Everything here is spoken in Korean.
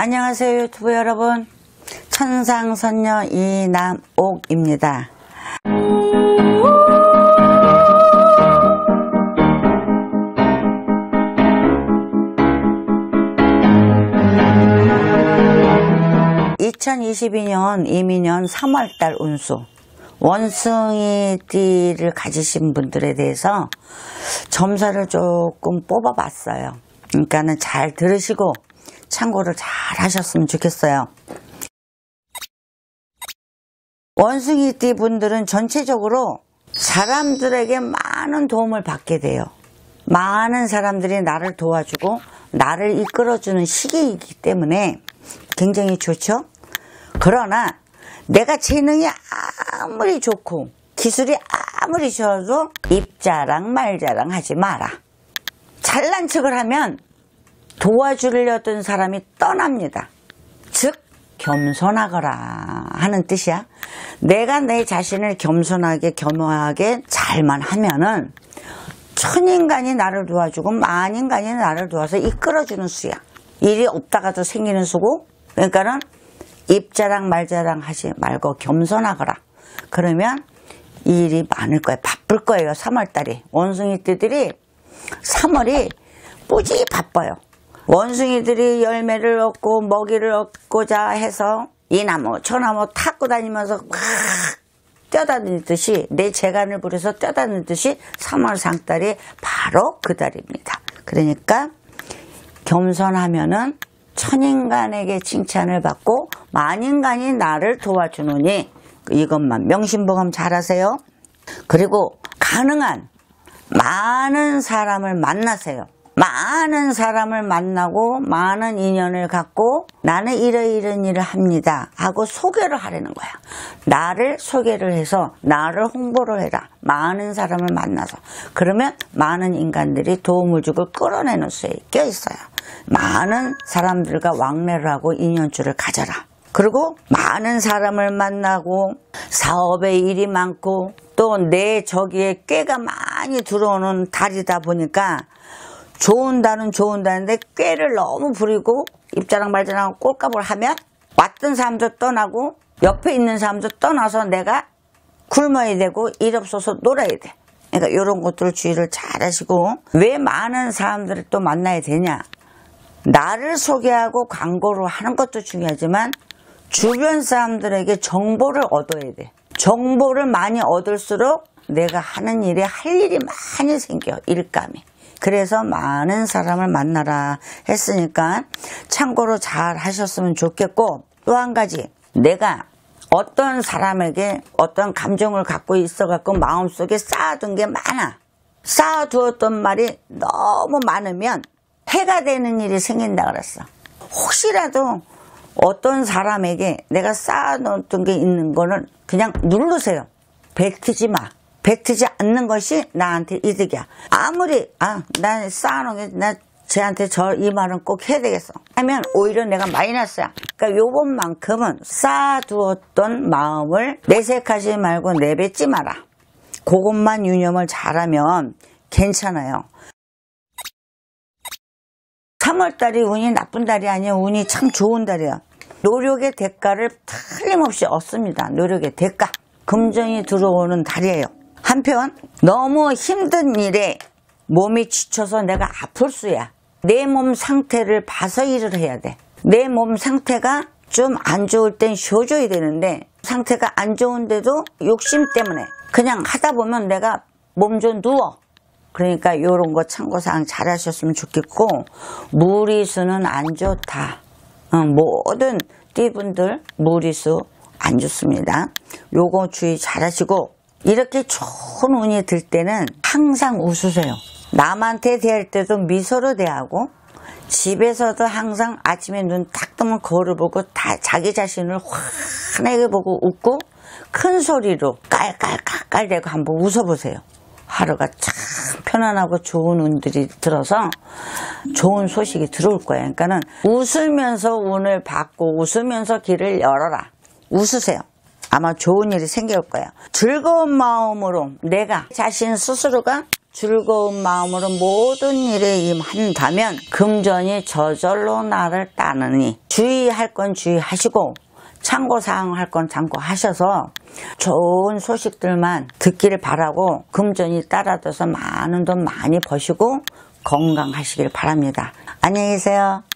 안녕하세요 유튜브 여러분, 천상선녀 이남옥입니다. (2022년 이민년) 3월달 운수, 원숭이 띠를 가지신 분들에 대해서 점사를 조금 뽑아봤어요. 그러니까는 잘 들으시고 참고를 잘 하셨으면 좋겠어요. 원숭이 띠 분들은 전체적으로 사람들에게 많은 도움을 받게 돼요. 많은 사람들이 나를 도와주고 나를 이끌어주는 시기이기 때문에 굉장히 좋죠. 그러나 내가 재능이 아무리 좋고 기술이 아무리 좋아도 입자랑 말자랑 하지 마라. 잘난 척을 하면 도와주려던 사람이 떠납니다. 즉, 겸손하거라 하는 뜻이야. 내가 내 자신을 겸손하게 겸허하게 잘만 하면은 천인간이 나를 도와주고 만인간이 나를 도와서 이끌어주는 수야. 일이 없다가도 생기는 수고, 그러니까는 입자랑 말자랑 하지 말고 겸손하거라. 그러면 일이 많을 거예요. 바쁠 거예요. 3월달이 원숭이 띠들이 3월이 뿌지 바빠요. 원숭이들이 열매를 얻고 먹이를 얻고자 해서 이 나무 저 나무 타고 다니면서 막 뛰어다니듯이, 내 재간을 부려서 뛰어다니듯이 3월 상달이 바로 그 달입니다. 그러니까 겸손하면은 천인간에게 칭찬을 받고 만인간이 나를 도와주느니 이것만 명심보감 잘하세요. 그리고 가능한 많은 사람을 만나세요. 많은 사람을 만나고 많은 인연을 갖고 나는 이러이러한 일을 합니다 하고 소개를 하려는 거야. 나를 소개를 해서 나를 홍보를 해라. 많은 사람을 만나서. 그러면 많은 인간들이 도움을 주고 끌어내는 수에 껴있어요. 많은 사람들과 왕래를 하고 인연줄을 가져라. 그리고 많은 사람을 만나고 사업에 일이 많고 또 내 저기에 꾀가 많이 들어오는 달이다 보니까 좋은 달은 좋은 달인데 꾀를 너무 부리고 입자랑 말자랑 꼴값을 하면 왔던 사람도 떠나고 옆에 있는 사람도 떠나서 내가 굶어야 되고 일 없어서 놀아야 돼. 그러니까 이런 것들 주의를 잘 하시고. 왜 많은 사람들을 또 만나야 되냐? 나를 소개하고 광고를 하는 것도 중요하지만 주변 사람들에게 정보를 얻어야 돼. 정보를 많이 얻을수록 내가 하는 일에 할 일이 많이 생겨, 일감이. 그래서 많은 사람을 만나라 했으니까 참고로 잘 하셨으면 좋겠고, 또 한 가지, 내가 어떤 사람에게 어떤 감정을 갖고 있어갖고 마음속에 쌓아둔 게 많아. 쌓아두었던 말이 너무 많으면 해가 되는 일이 생긴다 그랬어. 혹시라도 어떤 사람에게 내가 쌓아놓던 게 있는 거는 그냥 누르세요. 뱉지 마. 뱉지 않는 것이 나한테 이득이야. 아무리 난 쌓아놓은 게 나 쟤한테 저 이 말은 꼭 해야 되겠어 하면 오히려 내가 마이너스야. 그러니까 요번만큼은 쌓아두었던 마음을 내색하지 말고 내뱉지 마라. 그것만 유념을 잘하면 괜찮아요. 3월달이 운이 나쁜 달이 아니야. 운이 참 좋은 달이야. 노력의 대가를 틀림없이 얻습니다. 노력의 대가. 금전이 들어오는 달이에요. 한편 너무 힘든 일에 몸이 지쳐서 내가 아플 수야. 내 몸 상태를 봐서 일을 해야 돼. 내 몸 상태가 좀 안 좋을 땐 쉬어줘야 되는데 상태가 안 좋은데도 욕심 때문에 그냥 하다 보면 내가 몸 좀 누워. 그러니까 이런 거 참고사항 잘 하셨으면 좋겠고, 무리수는 안 좋다. 모든 띠분들 무리수 안 좋습니다. 요거 주의 잘 하시고, 이렇게 좋은 운이 들 때는 항상 웃으세요. 남한테 대할 때도 미소로 대하고, 집에서도 항상 아침에 눈 딱 뜨면 거울을 보고 다 자기 자신을 환하게 보고 웃고, 큰 소리로 깔깔깔깔 대고 한번 웃어보세요. 하루가 참 편안하고 좋은 운들이 들어서 좋은 소식이 들어올 거예요. 그러니까는 웃으면서 운을 받고 웃으면서 길을 열어라. 웃으세요. 아마 좋은 일이 생길 거예요. 즐거운 마음으로 내가 자신 스스로가 즐거운 마음으로 모든 일에 임한다면 금전이 저절로 나를 따르니 주의할 건 주의하시고 참고사항 할 건 참고하셔서 좋은 소식들만 듣기를 바라고 금전이 따라줘서 많은 돈 많이 버시고 건강하시길 바랍니다. 안녕히 계세요.